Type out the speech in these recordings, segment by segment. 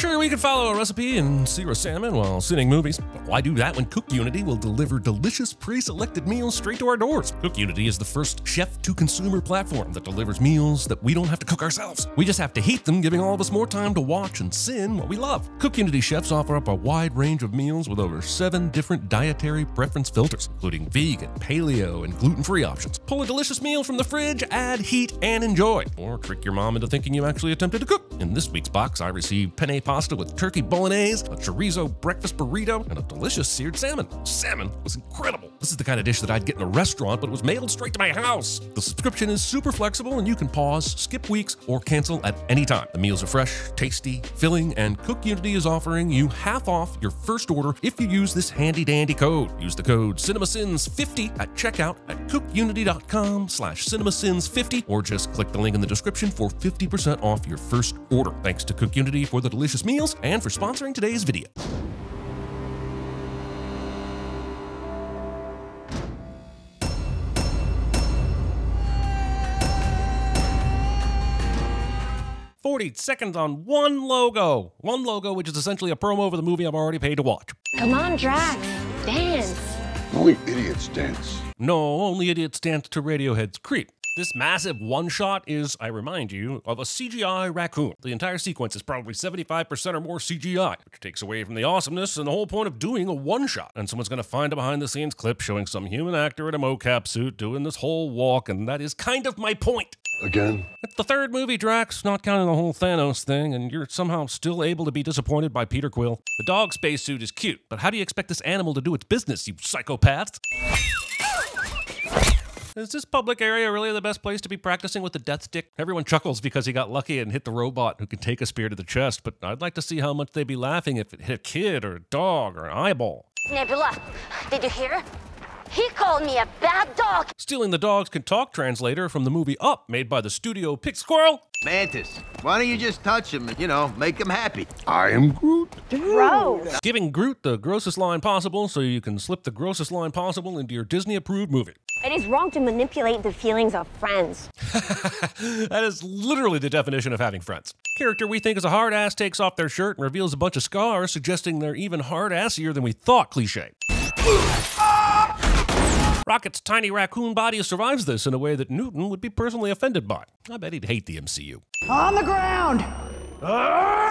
Sure, we can follow a recipe and sear a salmon while sitting movies, but why do that when Cook Unity will deliver delicious pre-selected meals straight to our doors? Cook Unity is the first chef-to-consumer platform that delivers meals that we don't have to cook ourselves. We just have to heat them, giving all of us more time to watch and sin what we love. Cook Unity chefs offer up a wide range of meals with over 7 different dietary preference filters, including vegan, paleo, and gluten-free options. Pull a delicious meal from the fridge, add heat, and enjoy, or trick your mom into thinking you actually attempted to cook. In this week's box, I received penne pasta with turkey bolognese, a chorizo breakfast burrito, and a delicious seared salmon. Salmon was incredible. This is the kind of dish that I'd get in a restaurant, but it was mailed straight to my house. The subscription is super flexible, and you can pause, skip weeks, or cancel at any time. The meals are fresh, tasty, filling, and Cook Unity is offering you half off your first order if you use this handy-dandy code. Use the code CinemaSins50 at checkout at cookunity.com/CinemaSins50, or just click the link in the description for 50% off your first order. Thanks to Cook Unity for the delicious meals and for sponsoring today's video. Seconds on one logo, which is essentially a promo for the movie I'm already paid to watch. Come on, Drax, dance. Only idiots dance. No, only idiots dance to Radiohead's Creep. This massive one-shot is, I remind you, of a CGI raccoon. The entire sequence is probably 75% or more CGI, which takes away from the awesomeness and the whole point of doing a one-shot. And someone's gonna find a behind-the-scenes clip showing some human actor in a mocap suit doing this whole walk, and that is kind of my point. Again? It's the third movie, Drax, not counting the whole Thanos thing, and you're somehow still able to be disappointed by Peter Quill. The dog spacesuit is cute, but how do you expect this animal to do its business, you psychopaths? Is this public area really the best place to be practicing with the death stick? Everyone chuckles because he got lucky and hit the robot who could take a spear to the chest, but I'd like to see how much they'd be laughing if it hit a kid or a dog or an eyeball. Nebula, did you hear? He called me a bad dog. Stealing the dog's can talk translator from the movie Up, made by the studio Pick Squirrel. Mantis, why don't you just touch him and, you know, make him happy? I am Groot. Gross. Giving Groot the grossest line possible so you can slip the grossest line possible into your Disney-approved movie. It is wrong to manipulate the feelings of friends. That is literally the definition of having friends. Character we think is a hard-ass takes off their shirt and reveals a bunch of scars, suggesting they're even hard-assier than we thought cliche. Rocket's tiny raccoon body survives this in a way that Newton would be personally offended by. I bet he'd hate the MCU. On the ground!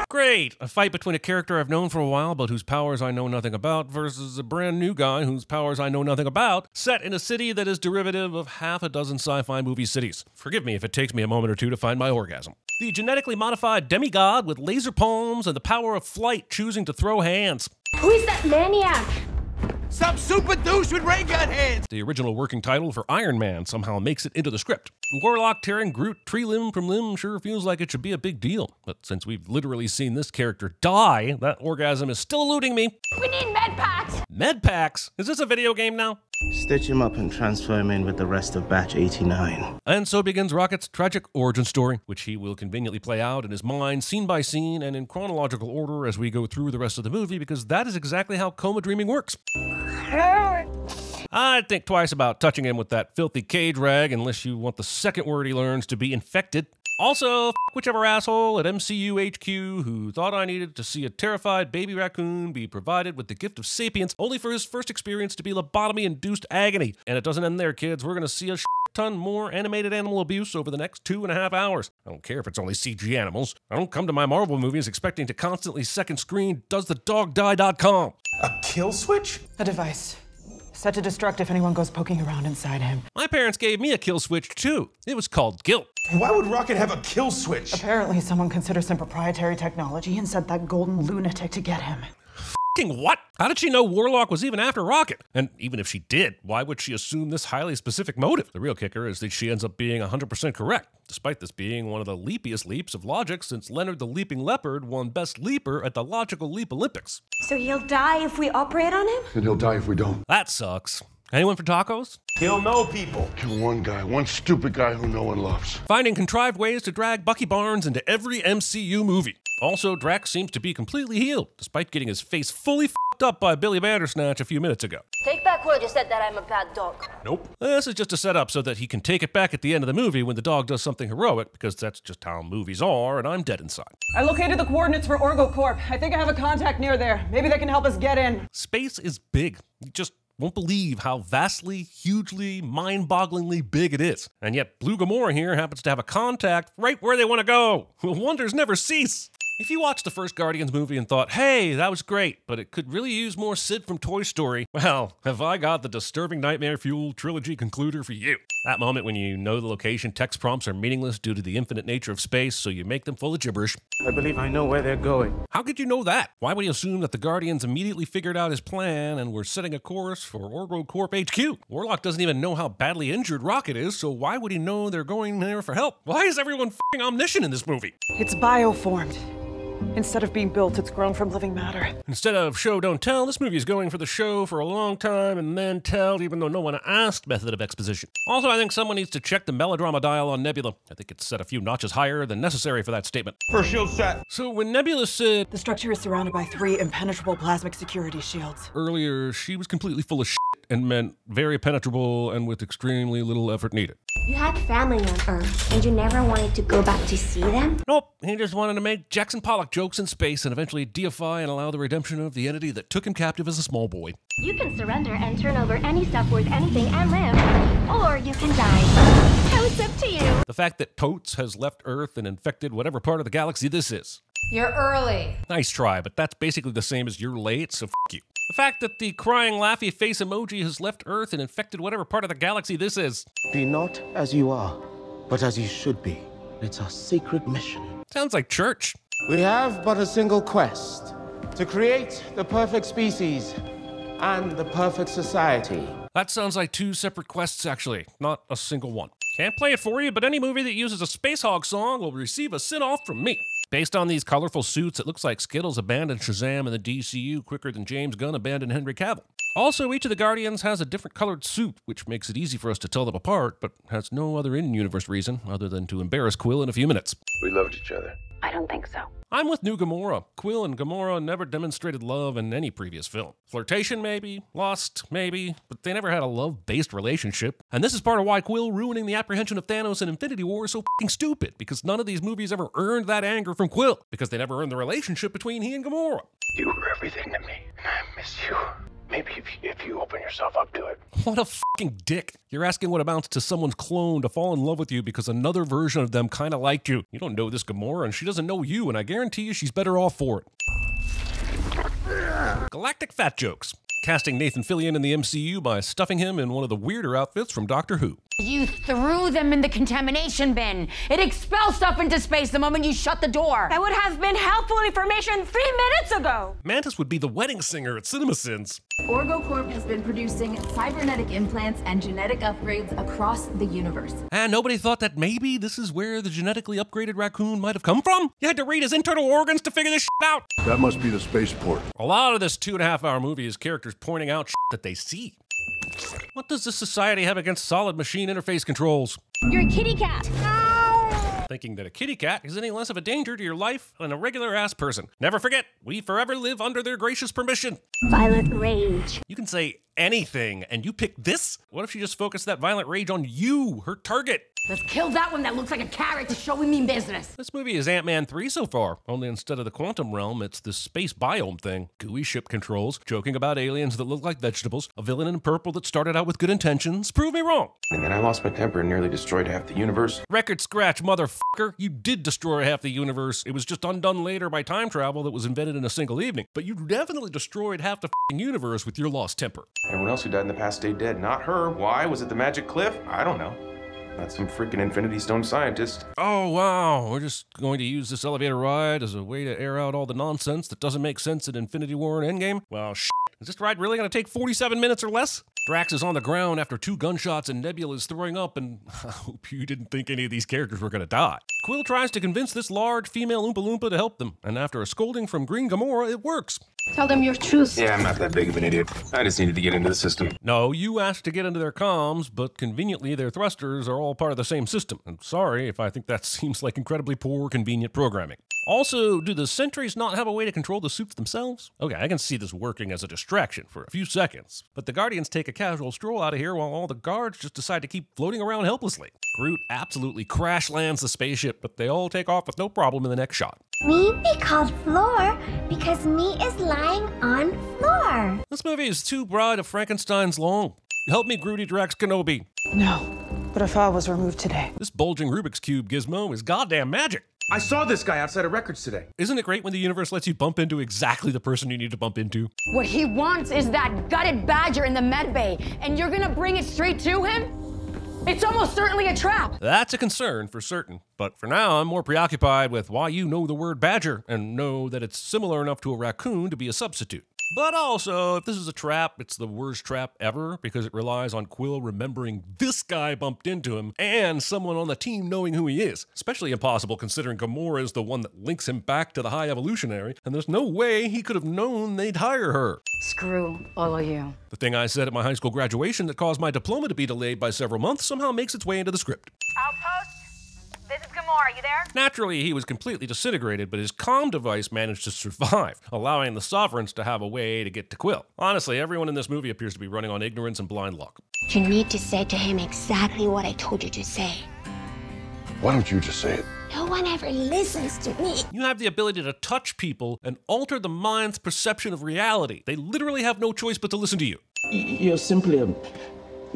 Great! A fight between a character I've known for a while but whose powers I know nothing about versus a brand new guy whose powers I know nothing about, set in a city that is derivative of half a dozen sci-fi movie cities. Forgive me if it takes me a moment or two to find my orgasm. The genetically modified demigod with laser palms and the power of flight choosing to throw hands. Who is that maniac? Some super douche with ray gun hands! The original working title for Iron Man somehow makes it into the script. Warlock tearing Groot tree limb from limb sure feels like it should be a big deal. But since we've literally seen this character die, that orgasm is still eluding me. We need med packs! Med packs? Is this a video game now? Stitch him up and transfer him in with the rest of Batch 89. And so begins Rocket's tragic origin story, which he will conveniently play out in his mind, scene by scene, and in chronological order as we go through the rest of the movie, because that is exactly how coma dreaming works. I'd think twice about touching him with that filthy cage rag unless you want the second word he learns to be infected. Also, f*** whichever asshole at MCU HQ who thought I needed to see a terrified baby raccoon be provided with the gift of sapience only for his first experience to be lobotomy-induced agony. And it doesn't end there, kids. We're gonna see a ton more animated animal abuse over the next 2.5 hours. I don't care if it's only CG animals. I don't come to my Marvel movies expecting to constantly second screen DoesTheDogDie.com. A kill switch? A device set to destruct if anyone goes poking around inside him. My parents gave me a kill switch too. It was called guilt. Why would Rocket have a kill switch? Apparently someone considered some proprietary technology and sent that golden lunatic to get him. F***ing what? How did she know Warlock was even after Rocket? And even if she did, why would she assume this highly specific motive? The real kicker is that she ends up being 100% correct, despite this being one of the leapiest leaps of logic since Leonard the Leaping Leopard won Best Leaper at the Logical Leap Olympics. So he'll die if we operate on him? And he'll die if we don't. That sucks. Anyone for tacos? He'll know people. Kill one guy, one stupid guy who no one loves. Finding contrived ways to drag Bucky Barnes into every MCU movie. Also, Drax seems to be completely healed, despite getting his face fully f***ed up by Billy Bandersnatch a few minutes ago. Take back what you said that I'm a bad dog. Nope. This is just a setup so that he can take it back at the end of the movie when the dog does something heroic, because that's just how movies are, and I'm dead inside. I located the coordinates for Orgo Corp. I think I have a contact near there. Maybe they can help us get in. Space is big. You just won't believe how vastly, hugely, mind-bogglingly big it is. And yet, Blue Gamora here happens to have a contact right where they want to go. Wonders never cease. If you watched the first Guardians movie and thought, hey, that was great, but it could really use more Sid from Toy Story, well, have I got the disturbing nightmare-fueled trilogy concluder for you. That moment when you know the location text prompts are meaningless due to the infinite nature of space, so you make them full of gibberish. I believe I know where they're going. How could you know that? Why would he assume that the Guardians immediately figured out his plan and were setting a course for Orgo Corp HQ? Warlock doesn't even know how badly injured Rocket is, so why would he know they're going there for help? Why is everyone f***ing omniscient in this movie? It's bioformed. Instead of being built, it's grown from living matter. Instead of show, don't tell, this movie is going for the show for a long time and then tell, even though no one asked, method of exposition. Also, I think someone needs to check the melodrama dial on Nebula. I think it's set a few notches higher than necessary for that statement. First shield set. So when Nebula said, the structure is surrounded by 3 impenetrable plasmic security shields. Earlier, she was completely full of shit and meant very penetrable and with extremely little effort needed. You had family on Earth, and you never wanted to go back to see them? Nope, he just wanted to make Jackson Pollock jokes in space and eventually deify and allow the redemption of the entity that took him captive as a small boy. You can surrender and turn over any stuff worth anything and live, or you can die. How it's up to you. The fact that Totes has left Earth and infected whatever part of the galaxy this is. You're early. Nice try, but that's basically the same as you're late, so f*** you. The fact that the crying laughy face emoji has left Earth and infected whatever part of the galaxy this is. Be not as you are, but as you should be. It's our sacred mission. Sounds like church. We have but a single quest, to create the perfect species and the perfect society. That sounds like 2 separate quests, actually, not a single one. Can't play it for you, but any movie that uses a Spacehog song will receive a send-off from me. Based on these colorful suits, it looks like Skittles abandoned Shazam in the DCU quicker than James Gunn abandoned Henry Cavill. Also, each of the Guardians has a different colored suit, which makes it easy for us to tell them apart, but has no other in-universe reason other than to embarrass Quill in a few minutes. We loved each other. I don't think so. I'm with New Gamora. Quill and Gamora never demonstrated love in any previous film. Flirtation, maybe. Lust, maybe. But they never had a love-based relationship. And this is part of why Quill ruining the apprehension of Thanos in Infinity War is so f***ing stupid, because none of these movies ever earned that anger from Quill, because they never earned the relationship between he and Gamora. You were everything to me, and I miss you. Maybe if you open yourself up to it. What a fucking dick. You're asking what amounts to someone's clone to fall in love with you because another version of them kind of liked you. You don't know this Gamora, and she doesn't know you, and I guarantee you she's better off for it. Galactic fat jokes. Casting Nathan Fillion in the MCU by stuffing him in one of the weirder outfits from Doctor Who. You threw them in the contamination bin. It expels stuff into space the moment you shut the door. That would have been helpful information 3 minutes ago. Mantis would be the wedding singer at CinemaSins. Orgo Corp has been producing cybernetic implants and genetic upgrades across the universe. And nobody thought that maybe this is where the genetically upgraded raccoon might have come from? You had to read his internal organs to figure this shit out. That must be the spaceport. A lot of this 2.5-hour movie is characters pointing out shit that they see. What does this society have against solid machine interface controls? You're a kitty cat. No! Thinking that a kitty cat is any less of a danger to your life than a regular ass person. Never forget, we forever live under their gracious permission. Violent rage. You can say anything and you pick this? What if she just focused that violent rage on you, her target? Let's kill that one that looks like a carrot to show we mean business. This movie is Ant-Man 3 so far, only instead of the quantum realm, it's this space biome thing. Gooey ship controls, joking about aliens that look like vegetables, a villain in purple that started out with good intentions. Prove me wrong. And then I lost my temper and nearly destroyed half the universe. Record scratch, motherfucker. You did destroy half the universe. It was just undone later by time travel that was invented in a single evening. But you definitely destroyed half the fucking universe with your lost temper. Everyone else who died in the past stayed dead. Not her. Why? Was it the magic cliff? I don't know. Not some freaking Infinity stone scientist. Oh, wow. We're just going to use this elevator ride as a way to air out all the nonsense that doesn't make sense in Infinity War and Endgame? Well, shit. Is this ride really going to take 47 minutes or less? Drax is on the ground after 2 gunshots and Nebula is throwing up, and I hope you didn't think any of these characters were going to die. Quill tries to convince this large female Oompa Loompa to help them, and after a scolding from Green Gamora, it works. Tell them your truth. Yeah, I'm not that big of an idiot. I just needed to get into the system. No, you asked to get into their comms, but conveniently their thrusters are all part of the same system. I'm sorry if I think that seems like incredibly poor, convenient programming. Also, do the sentries not have a way to control the suits themselves? Okay, I can see this working as a distraction for a few seconds, but the Guardians take a casual stroll out of here while all the guards just decide to keep floating around helplessly. Groot absolutely crash lands the spaceship, but they all take off with no problem in the next shot. Me be called floor because me is lying on floor. This movie is too broad of Frankenstein's long. Help me, Grooty Drax Kenobi. No, but if I was removed today. This bulging Rubik's Cube gizmo is goddamn magic. I saw this guy outside of records today. Isn't it great when the universe lets you bump into exactly the person you need to bump into? What he wants is that gutted badger in the med bay, and you're gonna bring it straight to him? It's almost certainly a trap. That's a concern for certain, but for now I'm more preoccupied with why you know the word badger and know that it's similar enough to a raccoon to be a substitute. But also, if this is a trap, it's the worst trap ever because it relies on Quill remembering this guy bumped into him and someone on the team knowing who he is. Especially impossible considering Gamora is the one that links him back to the High Evolutionary, and there's no way he could have known they'd hire her. Screw all of you. The thing I said at my high school graduation that caused my diploma to be delayed by several months somehow makes its way into the script. Outpost? This is Gamora, you there? Naturally, he was completely disintegrated, but his comm device managed to survive, allowing the Sovereigns to have a way to get to Quill. Honestly, everyone in this movie appears to be running on ignorance and blind luck. You need to say to him exactly what I told you to say. Why don't you just say it? No one ever listens to me. You have the ability to touch people and alter the mind's perception of reality. They literally have no choice but to listen to you. You're simply a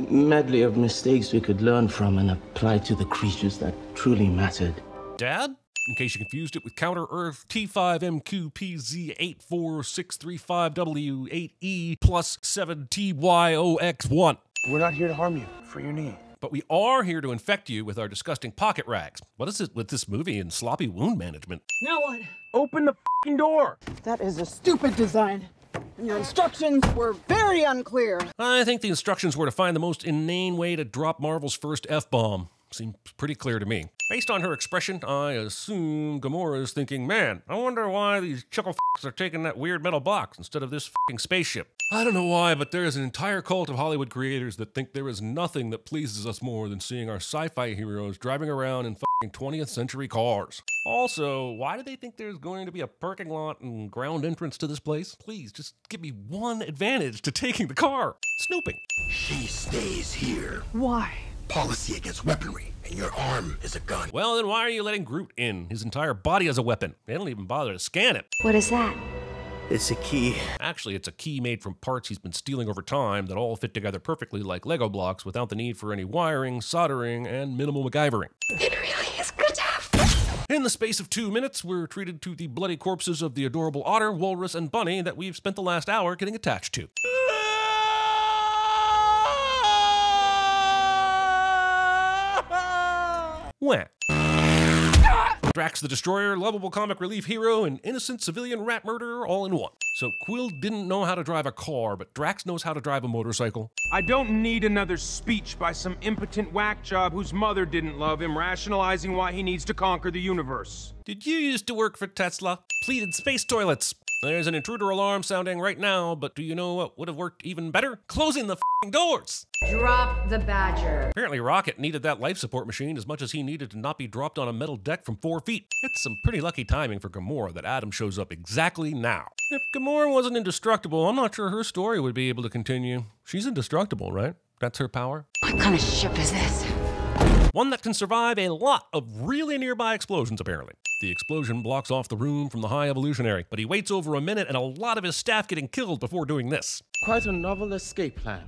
medley of mistakes we could learn from and apply to the creatures that truly mattered. Dad? In case you confused it with Counter-Earth T5MQPZ84635W8E plus 7TYOX1. We're not here to harm you for your knee. But we are here to infect you with our disgusting pocket rags. What is it with this movie and sloppy wound management? Now what? Open the f***ing door! That is a stupid design. And your instructions were very unclear. I think the instructions were to find the most inane way to drop Marvel's first F-bomb. Seems pretty clear to me. Based on her expression, I assume Gamora's thinking, man, I wonder why these chuckle f***s are taking that weird metal box instead of this f***ing spaceship. I don't know why, but there is an entire cult of Hollywood creators that think there is nothing that pleases us more than seeing our sci-fi heroes driving around in f***ing 20th century cars. Also, why do they think there's going to be a parking lot and ground entrance to this place? Please, just give me one advantage to taking the car. Snooping. She stays here. Why? Policy against weaponry, and your arm is a gun. Well, then why are you letting Groot in? His entire body is a weapon. They don't even bother to scan it. What is that? It's a key. Actually, it's a key made from parts he's been stealing over time that all fit together perfectly like Lego blocks without the need for any wiring, soldering, and minimal MacGyvering. It really is good to have. In the space of 2 minutes, we're treated to the bloody corpses of the adorable otter, walrus, and bunny that we've spent the last hour getting attached to. Whack. Drax the Destroyer, lovable comic relief hero, and innocent civilian rat murderer all in one. So Quill didn't know how to drive a car, but Drax knows how to drive a motorcycle. I don't need another speech by some impotent whack job whose mother didn't love him, rationalizing why he needs to conquer the universe. Did you used to work for Tesla? Pleated space toilets. There's an intruder alarm sounding right now, but do you know what would have worked even better? Closing the f***ing doors! Drop the badger. Apparently Rocket needed that life support machine as much as he needed to not be dropped on a metal deck from 4 feet. It's some pretty lucky timing for Gamora that Adam shows up exactly now. If Gamora wasn't indestructible, I'm not sure her story would be able to continue. She's indestructible, right? That's her power. What kind of ship is this? One that can survive a lot of really nearby explosions, apparently. The explosion blocks off the room from the High Evolutionary, but he waits over a minute and a lot of his staff getting killed before doing this. Quite a novel escape plan.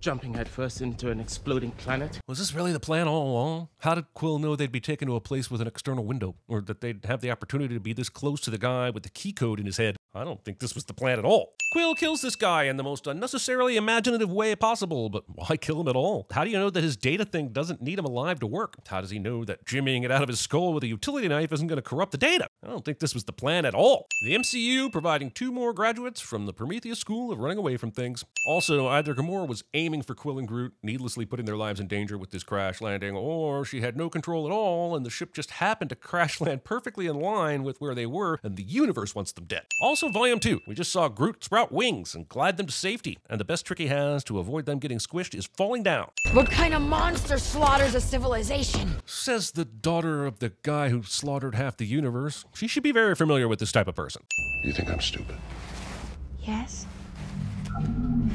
Jumping headfirst into an exploding planet. Was this really the plan all along? How did Quill know they'd be taken to a place with an external window, or that they'd have the opportunity to be this close to the guy with the key code in his head? I don't think this was the plan at all. Quill kills this guy in the most unnecessarily imaginative way possible, but why kill him at all? How do you know that his data thing doesn't need him alive to work? How does he know that jimmying it out of his skull with a utility knife isn't going to corrupt the data? I don't think this was the plan at all. The MCU providing 2 more graduates from the Prometheus School of running away from things. Also, either Gamora was aiming for Quill and Groot, needlessly putting their lives in danger with this crash landing, or she had no control at all and the ship just happened to crash land perfectly in line with where they were and the universe wants them dead. Also, also Volume 2. We just saw Groot sprout wings and glide them to safety. And the best trick he has to avoid them getting squished is falling down. What kind of monster slaughters a civilization? Says the daughter of the guy who slaughtered half the universe. She should be very familiar with this type of person. You think I'm stupid? Yes.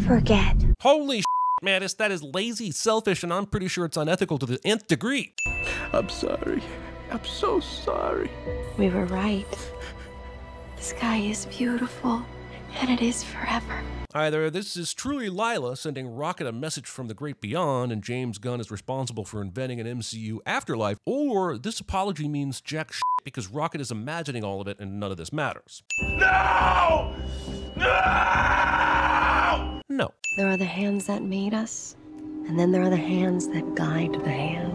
Forget. Holy Mantis, that is lazy, selfish, and I'm pretty sure it's unethical to the nth degree. I'm sorry. I'm so sorry. We were right. The sky is beautiful, and it is forever. Hi there, this is truly Lila sending Rocket a message from the great beyond, and James Gunn is responsible for inventing an MCU afterlife, or this apology means jack shit because Rocket is imagining all of it and none of this matters. No! No! No. There are the hands that made us, and then there are the hands that guide the hands.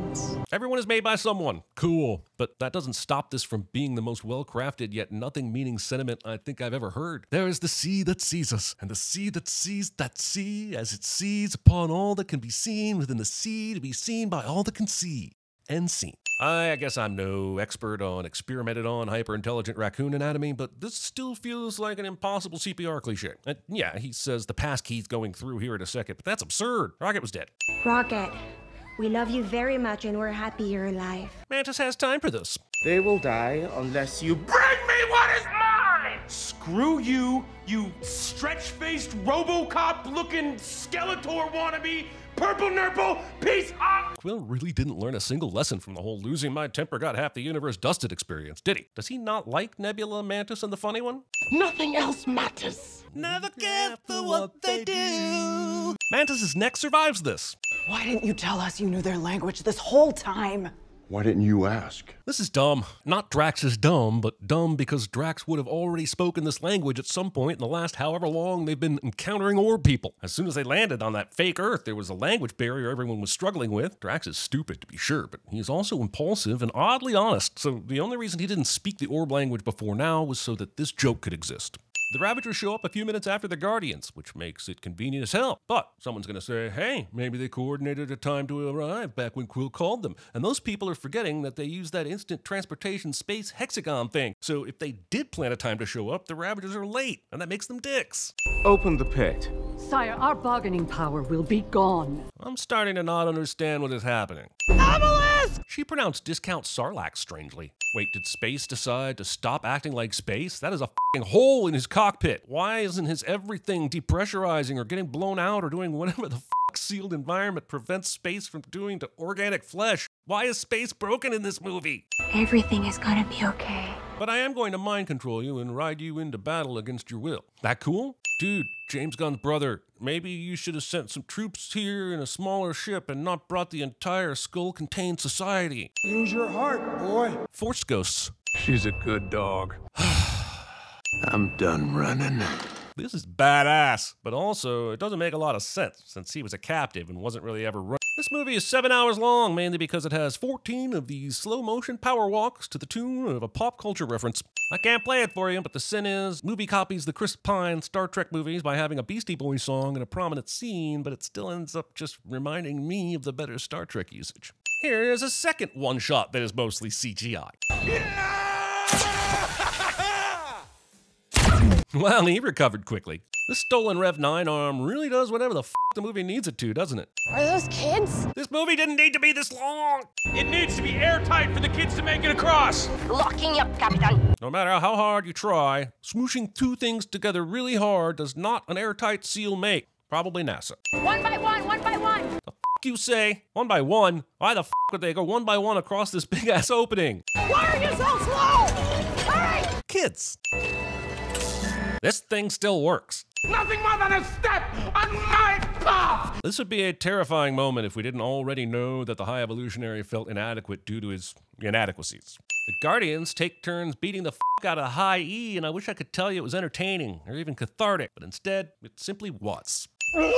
Everyone is made by someone. Cool. But that doesn't stop this from being the most well-crafted yet nothing meaning sentiment I think I've ever heard. There is the sea that sees us, and the sea that sees that sea as it sees upon all that can be seen within the sea to be seen by all that can see and seen. I guess I'm no expert on experimented on hyper-intelligent raccoon anatomy, but this still feels like an impossible CPR cliche. And yeah, he says the passkey's going through here in a second, but that's absurd. Rocket was dead. Rocket, we love you very much and we're happy you're alive. Mantis has time for this. They will die unless you bring me what is mine! Screw you, you stretch-faced, Robocop-looking Skeletor wannabe! Purple Nurple, peace up! Quill really didn't learn a single lesson from the whole losing my temper got half the universe dusted experience, did he? Does he not like Nebula, Mantis, and the funny one? Nothing else matters. Never care for what they do. Mantis's neck survives this. Why didn't you tell us you knew their language this whole time? Why didn't you ask? This is dumb. Not Drax is dumb, but dumb because Drax would have already spoken this language at some point in the last however long they've been encountering orb people. As soon as they landed on that fake Earth, there was a language barrier everyone was struggling with. Drax is stupid, to be sure, but he is also impulsive and oddly honest, so the only reason he didn't speak the orb language before now was so that this joke could exist. The Ravagers show up a few minutes after the Guardians, which makes it convenient as hell. But someone's gonna say, hey, maybe they coordinated a time to arrive back when Quill called them. And those people are forgetting that they use that instant transportation space hexagon thing. So if they did plan a time to show up, the Ravagers are late, and that makes them dicks. Open the pit. Sire, our bargaining power will be gone. I'm starting to not understand what is happening. Obelisk! She pronounced discount Sarlacc strangely. Wait, did space decide to stop acting like space? That is a f***ing hole in his cockpit. Why isn't his everything depressurizing or getting blown out or doing whatever the f*** sealed environment prevents space from doing to organic flesh? Why is space broken in this movie? Everything is gonna be okay. But I am going to mind control you and ride you into battle against your will. That cool? Dude, James Gunn's brother, maybe you should have sent some troops here in a smaller ship and not brought the entire skull-contained society. Use your heart, boy. Force ghosts. She's a good dog. I'm done running. This is badass, but also it doesn't make a lot of sense since he was a captive and wasn't really ever running. This movie is 7 hours long, mainly because it has 14 of these slow-motion power walks to the tune of a pop culture reference. I can't play it for you, but the sin is, movie copies the Chris Pine Star Trek movies by having a Beastie Boys song in a prominent scene, but it still ends up just reminding me of the better Star Trek usage. Here is a second one-shot that is mostly CGI. Yeah! Well, he recovered quickly. This stolen Rev 9 arm really does whatever the f the movie needs it to, doesn't it? Are those kids? This movie didn't need to be this long. It needs to be airtight for the kids to make it across. Locking up, Captain. No matter how hard you try, smooshing two things together really hard does not an airtight seal make. Probably NASA. One by one, one by one. The f you say? One by one? Why the f would they go one by one across this big ass opening? Why are you so slow? Hurry! Kids. This thing still works. Nothing more than a step on my path! This would be a terrifying moment if we didn't already know that the High Evolutionary felt inadequate due to his inadequacies. The Guardians take turns beating the f*** out of High E, and I wish I could tell you it was entertaining or even cathartic, but instead, it simply was. Look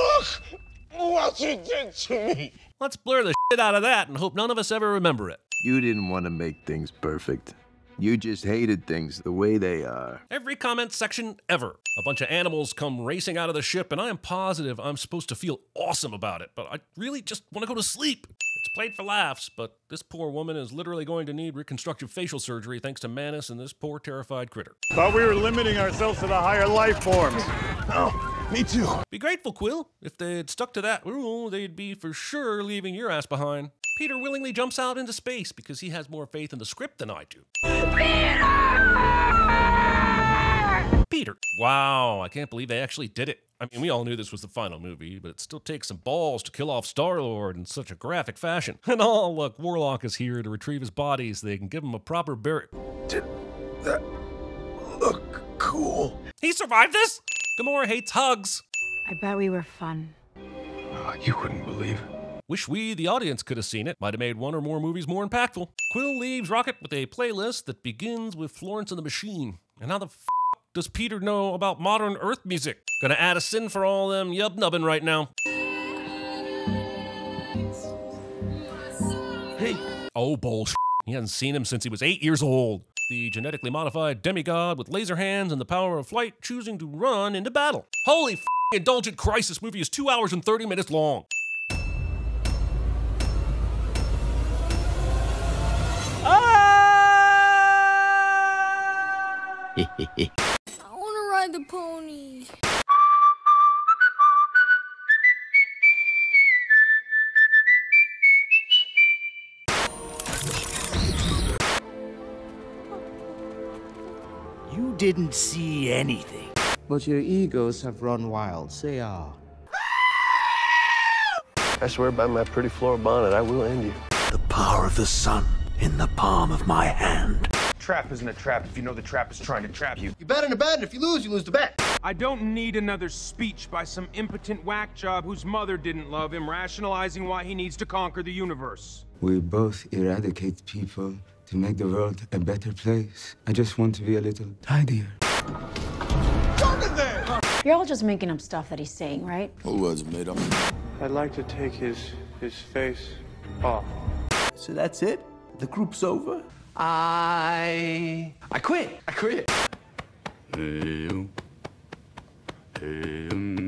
what you did to me! Let's blur the shit out of that and hope none of us ever remember it. You didn't want to make things perfect. You just hated things the way they are. Every comment section ever. A bunch of animals come racing out of the ship, and I am positive I'm supposed to feel awesome about it, but I really just want to go to sleep. It's played for laughs, but this poor woman is literally going to need reconstructive facial surgery thanks to Mantis and this poor, terrified critter. Thought we were limiting ourselves to the higher life forms. Oh. Me too. Be grateful, Quill. If they had stuck to that rule, they'd be for sure leaving your ass behind. Peter willingly jumps out into space because he has more faith in the script than I do. Peter! Peter. Wow, I can't believe they actually did it. I mean, we all knew this was the final movie, but it still takes some balls to kill off Star-Lord in such a graphic fashion. And oh, look, Warlock is here to retrieve his body so they can give him a proper burial. Did that look cool? He survived this? Gamora hates hugs. I bet we were fun. You wouldn't believe. Wish we, the audience, could have seen it. Might have made one or more movies more impactful. Quill leaves Rocket with a playlist that begins with Florence and the Machine. And how the f does Peter know about modern Earth music? Gonna add a sin for all them yub-nubbin right now. Hey. Oh, bullshit. He hasn't seen him since he was 8 years old. The genetically modified demigod with laser hands and the power of flight choosing to run into battle. Holy f***ing indulgent Christ, this movie is 2 hours and 30 minutes long. Ah! I wanna ride the pony. You didn't see anything. But your egos have run wild, say ah. I swear by my pretty floor bonnet, I will end you. The power of the sun in the palm of my hand. Trap isn't a trap if you know the trap is trying to trap you. You bet on a bet, and if you lose, you lose the bet. I don't need another speech by some impotent whack job whose mother didn't love him, rationalizing why he needs to conquer the universe. We both eradicate people to make the world a better place. I just want to be a little tidier. You're all just making up stuff that he's saying, right? All words made up. I'd like to take his face off. So that's it? The group's over? I quit. Hey,